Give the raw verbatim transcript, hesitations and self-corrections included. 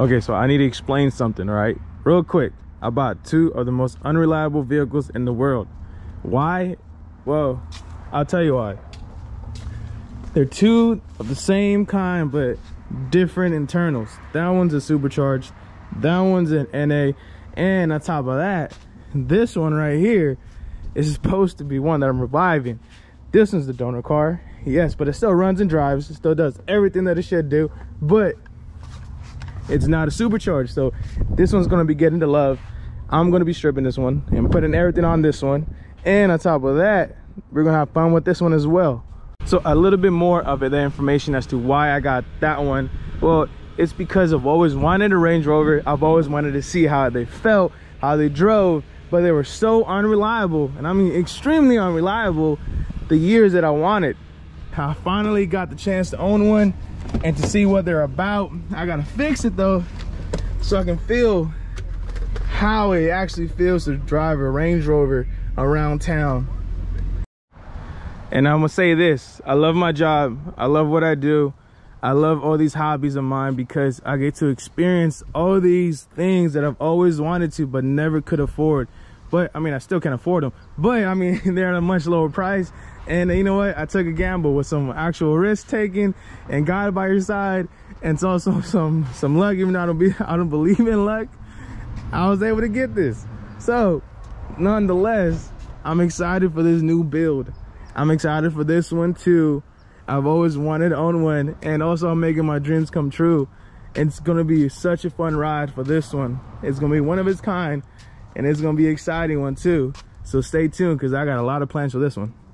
Okay, so I need to explain something, right? Real quick, I bought two of the most unreliable vehicles in the world. Why? Well, I'll tell you why. They're two of the same kind, but different internals. That one's a supercharged, that one's an N A, and on top of that, this one right here is supposed to be one that I'm reviving. This one's the donor car, yes, but it still runs and drives. It still does everything that it should do, but it's not a supercharged, so this one's gonna be getting the love. I'm gonna be stripping this one and putting everything on this one. And on top of that, we're gonna have fun with this one as well. So a little bit more of the information as to why I got that one. Well, it's because I've always wanted a Range Rover. I've always wanted to see how they felt, how they drove, but they were so unreliable. And I mean, extremely unreliable the years that I wanted. I finally got the chance to own one and to see what they're about. I gotta fix it though, so I can feel how it actually feels to drive a Range Rover around town. And I'm gonna say this, I love my job, I love what I do, I love all these hobbies of mine because I get to experience all these things that I've always wanted to but never could afford. But I mean, I still can afford them, but I mean, they're at a much lower price. And you know what? I took a gamble with some actual risk taking and God by your side. And it's also some, some luck, even though I don't, be, I don't believe in luck. I was able to get this. So nonetheless, I'm excited for this new build. I'm excited for this one too. I've always wanted to own one. And also I'm making my dreams come true. It's gonna be such a fun ride for this one. It's gonna be one of its kind. And it's gonna be an exciting one too. So stay tuned, because I got a lot of plans for this one.